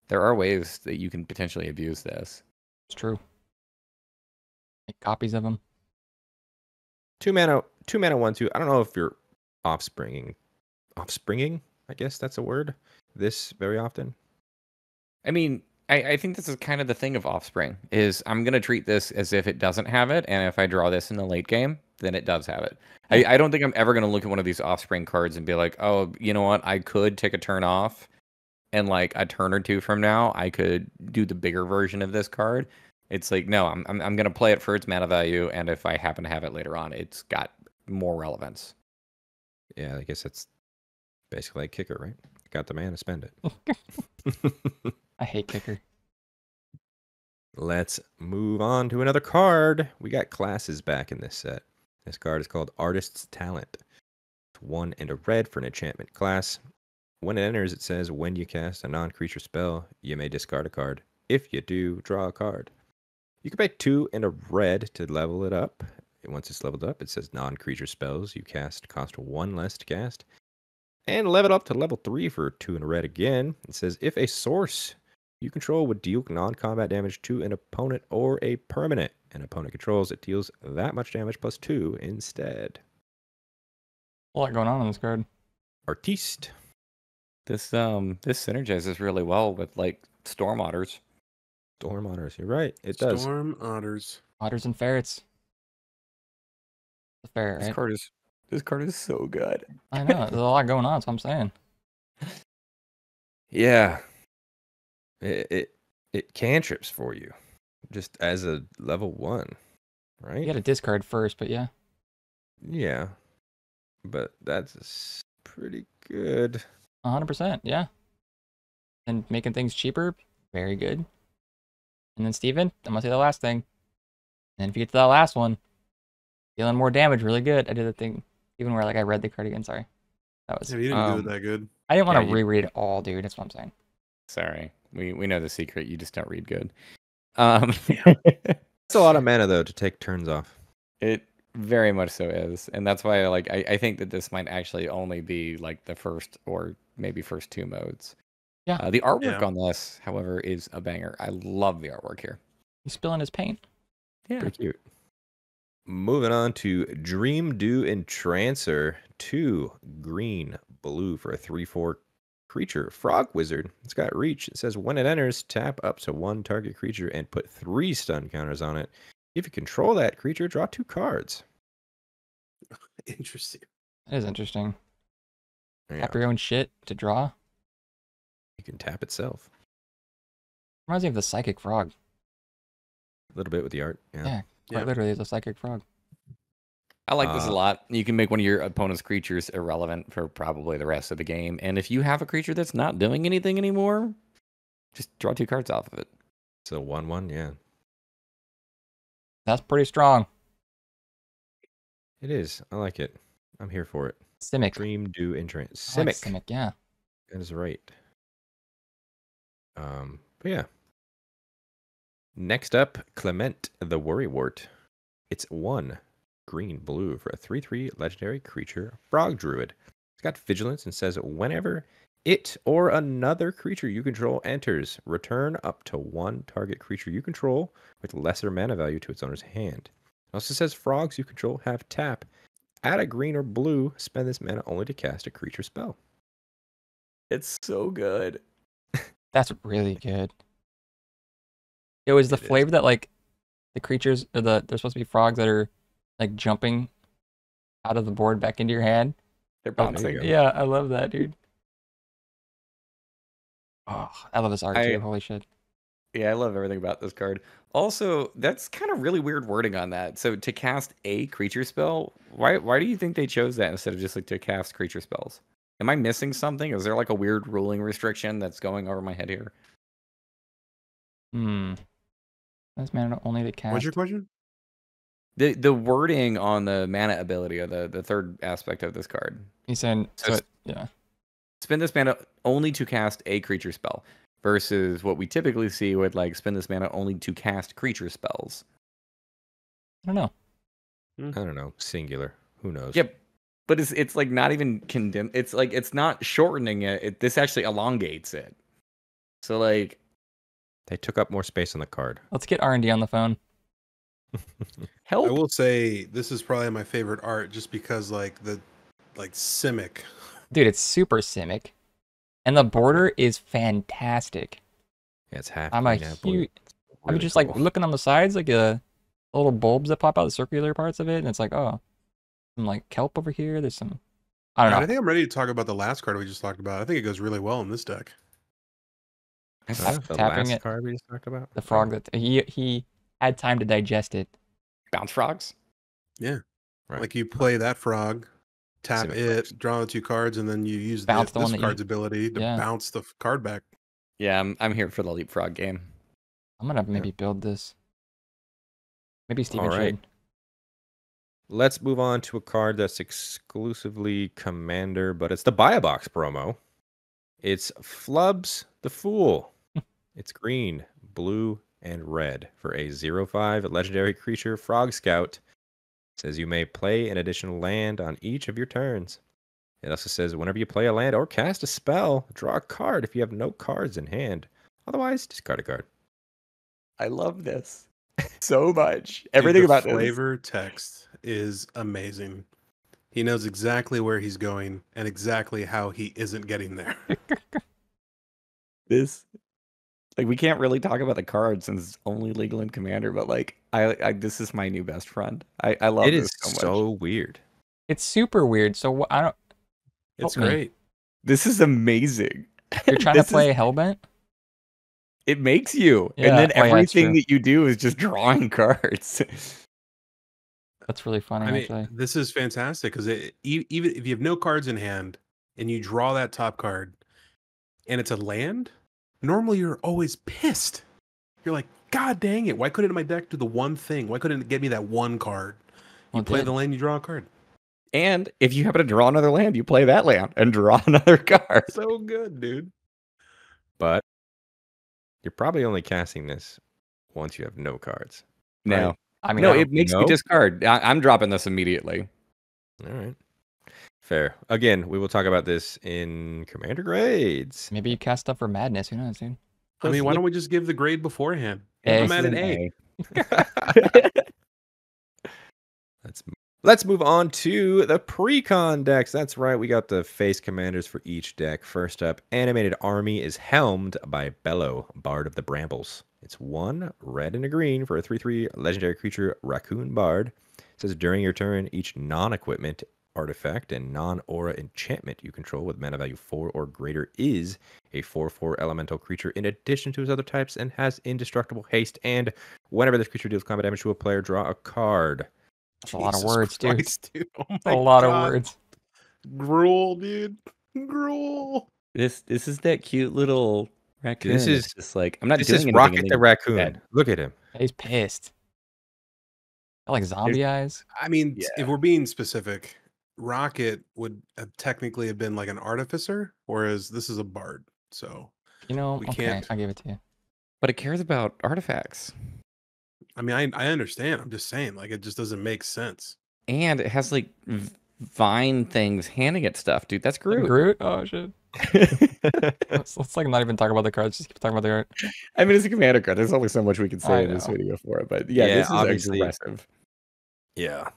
there are ways that you can potentially abuse this. It's true. Copies of them. Two mana, two mana, one two. I don't know if you're offspringing, offspringing. I guess that's a word. This very often. I mean, I, I think this is kind of the thing of offspring. Is I'm gonna treat this as if it doesn't have it, and if I draw this in the late game, then it does have it. I, I don't think I'm ever gonna look at one of these offspring cards and be like, oh, you know what? I could take a turn off, and like a turn or two from now, I could do the bigger version of this card. It's like, no, I'm I'm going to play it for its mana value, and if I happen to have it later on, it's got more relevance. Yeah, I guess that's basically like Kicker, right? Got the mana, spend it. I hate Kicker. Let's move on to another card. We got classes back in this set. This card is called Artist's Talent. It's one and a red for an enchantment class. When it enters, it says, when you cast a non-creature spell, you may discard a card. If you do, draw a card. You can pay two and a red to level it up. Once it's leveled up, it says non-creature spells you cast cost one less to cast. And level it up to level three for two and a red again. It says if a source you control would deal non-combat damage to an opponent or a permanent an opponent controls, it deals that much damage plus two instead. A lot going on in this card. Artiste. This um this synergizes really well with like Storm Otters. Storm Otters, you're right. It Storm does. Storm Otters. Otters and ferrets. The ferret, this right? card is this card is so good. I know. There's a lot going on, that's what I'm saying. Yeah. It it, it cantrips for you. Just as a level one. Right? You gotta discard first, but yeah. Yeah. But that's pretty good. A hundred percent, yeah. And making things cheaper, very good. And then, Steven, I'm going to say the last thing. And if you get to that last one, dealing more damage, really good. I did a thing, even where like I read the card again, sorry. That was, yeah, you didn't um, do it that good. I didn't want to yeah, reread it all, dude. That's what I'm saying. Sorry. We we know the secret. You just don't read good. Um, it's a lot of mana, though, to take turns off. It very much so is. And that's why like I, I think that this might actually only be like the first or maybe first two modes. Yeah. Uh, the artwork yeah. on this, however, is a banger. I love the artwork here. He's spilling his paint. Yeah. Pretty cute. Moving on to Dream Do Entrancer. Two green, blue for a three four creature. Frog Wizard. It's got reach. It says when it enters, tap up to one target creature and put three stun counters on it. If you control that creature, draw two cards. Interesting. That is interesting. Yeah. Tap your own shit to draw. You can tap itself. Reminds me of the Psychic Frog. A little bit with the art. Yeah. yeah Quite yeah. literally, it's a psychic frog. I like uh, this a lot. You can make one of your opponent's creatures irrelevant for probably the rest of the game. And if you have a creature that's not doing anything anymore, just draw two cards off of it. So one one, yeah. That's pretty strong. It is. I like it. I'm here for it. Simic. Dream do entrance. Simic. Like Simic, yeah. That is right. Um, but yeah. Next up, Clement, the Worrywort. It's one green blue for a three three legendary creature frog druid. It's got vigilance and says whenever it or another creature you control enters, return up to one target creature you control with lesser mana value to its owner's hand. It also says frogs you control have tap. Add a green or blue, spend this mana only to cast a creature spell. It's so good. That's really good. It was the it flavor is. that like the creatures or the there's supposed to be frogs that are like jumping out of the board back into your hand. They're bouncing. Oh, yeah, I love that, dude. Oh, I love this art I, too. Holy shit. Yeah, I love everything about this card. Also, that's kind of really weird wording on that. So to cast a creature spell, why why do you think they chose that instead of just like to cast creature spells? Am I missing something? Is there like a weird ruling restriction that's going over my head here? Hmm. That's mana only to cast. What's your question? The the wording on the mana ability, or the, the third aspect of this card. He's saying, so so, yeah. Spend this mana only to cast a creature spell versus what we typically see with like spend this mana only to cast creature spells. I don't know. I don't know. Singular. Who knows? Yep. But it's it's like not even condemned. It's like it's not shortening it. it. This actually elongates it. So like, they took up more space on the card. Let's get R and D on the phone. Help! I will say this is probably my favorite art, just because like the like Simic. Dude, it's super Simic, and the border is fantastic. Yeah, it's half. I'm a huge. I'm really just cool. like looking on the sides, like a uh, little bulbs that pop out the circular parts of it, and it's like oh. Some, like kelp over here. There's some. I don't know. I think I'm ready to talk about the last card we just talked about. I think it goes really well in this deck. I'm the last it, card we just talked about. The frog that he he had time to digest it. Bounce frogs. Yeah, right. Like you play that frog, tap Simic it, frogs. draw the two cards, and then you use bounce the, the this card's you... ability to yeah. bounce the card back. Yeah, I'm I'm here for the leapfrog game. I'm gonna maybe yeah. build this. Maybe Steven should. Let's move on to a card that's exclusively Commander, but it's the Buy a Box promo. It's Flubs the Fool. It's green, blue, and red for a zero five legendary creature Frog Scout. It says you may play an additional land on each of your turns. It also says whenever you play a land or cast a spell, draw a card if you have no cards in hand. Otherwise, discard a card. I love this so much. Everything Dude, the about flavor this. text. is amazing. He knows exactly where he's going and exactly how he isn't getting there. This, like, we can't really talk about the card since it's only legal in Commander, but like I, I this is my new best friend. I, I love it. This is so, much. so weird. It's super weird. So I don't. It's okay. great. This is amazing. You're trying to play is... Hellbent. It makes you, yeah, and then oh, everything yeah, that you do is just drawing cards. That's really funny. I mean, actually, this is fantastic because even if you have no cards in hand and you draw that top card, and it's a land, normally you're always pissed. You're like, God dang it! Why couldn't my deck do the one thing? Why couldn't it get me that one card? You well, play did. the land, you draw a card, and if you happen to draw another land, you play that land and draw another card. So good, dude. But you're probably only casting this once you have no cards. Right? No. I mean, no, it makes know. me discard. I, I'm dropping this immediately. All right. Fair. Again, we will talk about this in Commander grades. Maybe you cast stuff for Madness. Who knows, dude? I Let's mean, why look. don't we just give the grade beforehand? A, I'm at an A. a. Let's, let's move on to the pre-con decks. That's right. We got the face commanders for each deck. First up, Animated Army is helmed by Bellow, Bard of the Brambles. It's one red and a green for a three three legendary creature Raccoon Bard. It says during your turn, each non-equipment artifact and non-aura enchantment you control with mana value four or greater is a four four elemental creature in addition to his other types and has indestructible haste, and whenever this creature deals combat damage to a player, draw a card. That's Jesus a lot of words, Christ, dude. dude. Oh a lot God. of words. Gruel, dude. Gruel. This this is that cute little raccoon. This is just like I'm not. This doing is Rocket the raccoon. Bad. Look at him. He's pissed. I like zombie eyes. I mean, yeah. If we're being specific, Rocket would have technically have been like an artificer, whereas this is a bard. So you know, we okay, can't. I give it to you. But it cares about artifacts. I mean, I, I understand. I'm just saying, like, it just doesn't make sense. And it has, like, vine things handing it stuff, dude. That's Groot. Groot? Oh, shit. let's, let's, like, not even talk about the cards. Just keep talking about the art. I mean, it's a commander card. There's only so much we can say in this video for it. But, yeah, yeah this is obviously aggressive. Yeah.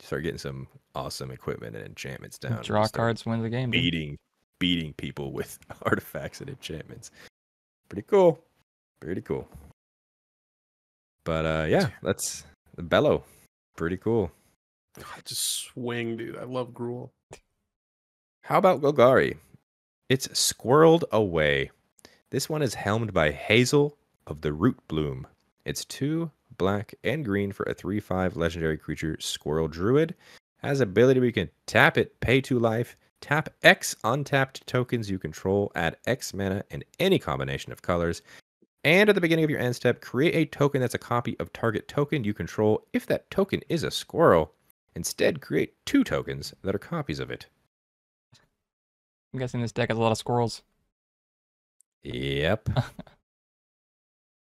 Start getting some awesome equipment and enchantments down. Draw cards, win the game. Beating, dude. beating people with artifacts and enchantments. Pretty cool. Pretty cool. But uh, yeah, that's the bellow. Pretty cool. God, just swing, dude. I love gruel. How about Golgari? It's Squirreled Away. This one is helmed by Hazel of the Root Bloom. It's two black and green for a three five legendary creature, Squirrel Druid. Has ability we can tap it, pay two life, tap X untapped tokens you control, add X mana and any combination of colors. And at the beginning of your end step, create a token that's a copy of target token you control if that token is a squirrel. Instead, create two tokens that are copies of it. I'm guessing this deck has a lot of squirrels. Yep.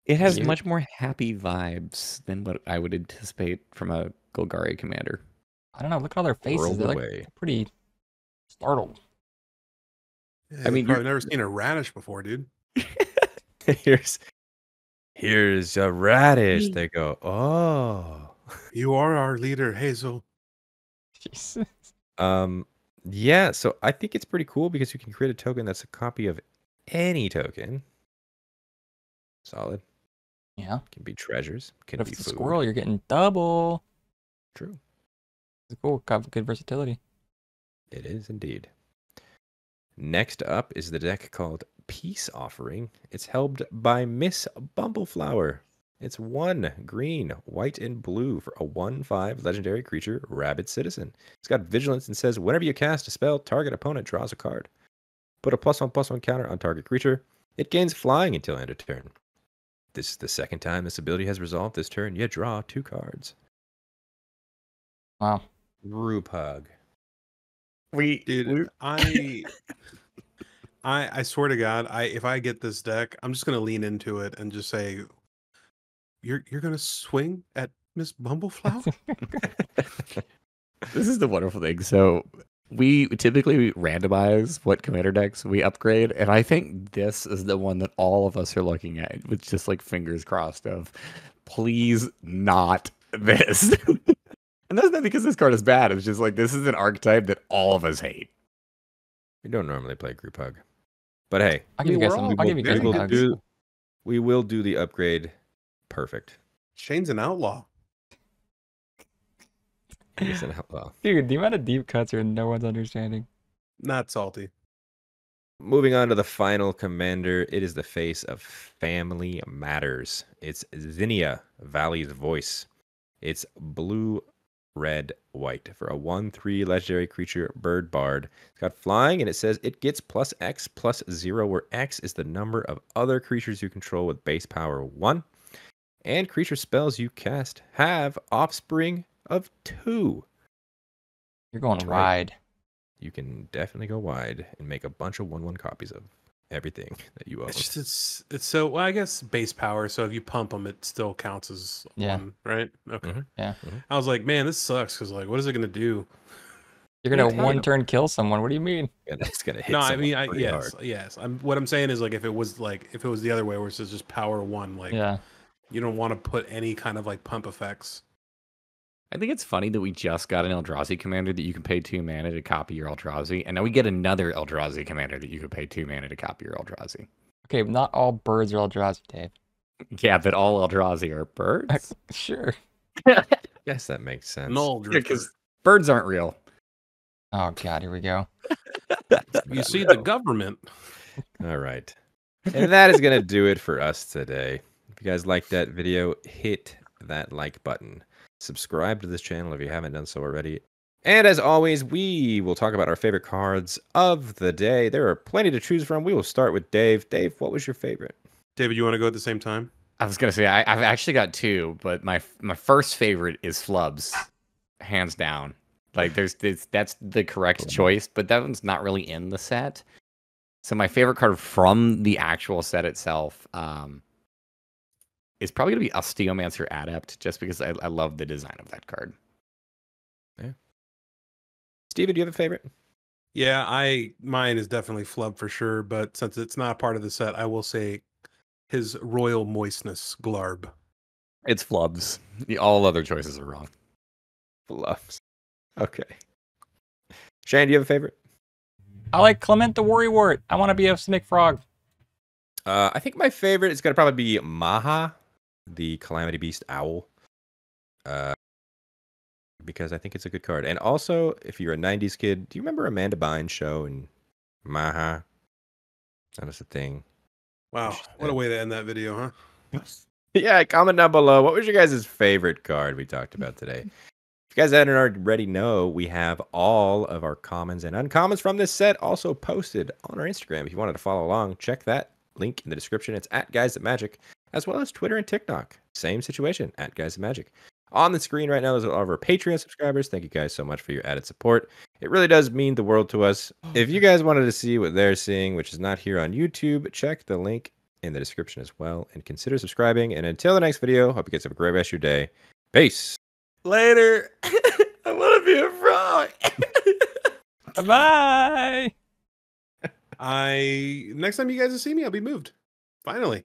It has yep. much more happy vibes than what I would anticipate from a Golgari commander. I don't know. Look at all their faces. World They're like, pretty startled. Yeah, I mean, you've never seen a radish before, dude. Here's, here's a radish. They go, oh, you are our leader, Hazel. Jesus. Um, yeah. So I think it's pretty cool because you can create a token that's a copy of any token. Solid. Yeah. Can be treasures. Can but if be it's food. A squirrel, you're getting double. True. It's cool. Good versatility. It is indeed. Next up is the deck called Peace Offering. It's helmed by Miz Bumbleflower. It's one green, white, and blue for a one five legendary creature, Rabid Citizen. It's got vigilance and says whenever you cast a spell, target opponent draws a card. Put a plus one plus one counter on target creature. It gains flying until end of turn. This is the second time this ability has resolved this turn. You draw two cards. Wow. Rupug. We dude, I. I, I swear to God, I if I get this deck, I'm just gonna lean into it and just say, "You're you're gonna swing at Miz Bumbleflower." This is the wonderful thing. So we typically randomize what commander decks we upgrade, and I think this is the one that all of us are looking at with just like fingers crossed of, please not this. And that's not because this card is bad. It's just like this is an archetype that all of us hate. We don't normally play group hug. But hey, I'll give you guys some. I'll give you guys some hugs. Do, we will do the upgrade. Perfect. Shane's an outlaw. He's an outlaw. Dude, the amount of deep cuts are no one's understanding. Not salty. Moving on to the final commander, it is the face of Family Matters. It's Zinnia, Valley's Voice. It's blue, red, white for a one three legendary creature, Bird Bard. It's got flying and it says it gets plus X plus zero, where X is the number of other creatures you control with base power one, and creature spells you cast have offspring of two. You're going wide. You can definitely go wide and make a bunch of one one copies of everything that you own. It's just, it's, it's so, well, I guess base power, so if you pump them it still counts as yeah. one, right? Okay. Mm-hmm. Yeah. Mm-hmm. I was like, man, this sucks, because like, what is it going to do? You're going to one turn kill someone. What do you mean? Yeah, that's going to hit no, I mean, I, yes, hard. yes. I'm, what I'm saying is, like, if it was, like, if it was the other way, where it's just power one, like, yeah. you don't want to put any kind of, like, pump effects. I think it's funny that we just got an Eldrazi commander that you can pay two mana to copy your Eldrazi, and now we get another Eldrazi commander that you can pay two mana to copy your Eldrazi. Okay, but not all birds are Eldrazi, Dave. Yeah, but all Eldrazi are birds? Sure. I guess that makes sense. No, because birds aren't real. Oh God, here we go. You see the government. All right. And that is going to do it for us today. If you guys liked that video, hit that like button. Subscribe to this channel if you haven't done so already. And as always, we will talk about our favorite cards of the day. There are plenty to choose from. We will start with Dave. Dave, what was your favorite? David, you want to go at the same time? I was going to say, I, I've actually got two, but my my first favorite is Flubs, hands down. Like, there's this, that's the correct choice, but that one's not really in the set. So my favorite card from the actual set itself um, is probably going to be Osteomancer Adept, just because I, I love the design of that card. Yeah. Steven, do you have a favorite? Yeah, I mine is definitely Flub for sure, but since it's not part of the set, I will say his Royal Moistness Glarb. It's Flubs. All other choices are wrong. Flubs. Okay. Shane, do you have a favorite? I like Clement the Worrywort. I want to be a Snake Frog. Uh, I think my favorite is going to probably be Maha, the Calamity Beast Owl. Uh, because I think it's a good card. And also, if you're a nineties kid, do you remember Amanda Bynes' show and Maha? That was a thing. Wow, what a way to end that video, huh? Yeah, comment down below. What was your guys' favorite card we talked about today? If you guys hadn't already know, we have all of our commons and uncommons from this set also posted on our Instagram. If you wanted to follow along, check that link in the description. It's at Guys That Magic, as well as Twitter and TikTok. Same situation, at Guys That Magic. On the screen right now, those are all of our Patreon subscribers. Thank you guys so much for your added support. It really does mean the world to us. If you guys wanted to see what they're seeing, which is not here on YouTube, check the link in the description as well, and consider subscribing. And until the next video, hope you guys have a great rest of your day. Peace. Later. I want to be a frog. Bye. I next time you guys will see me, I'll be moved. Finally.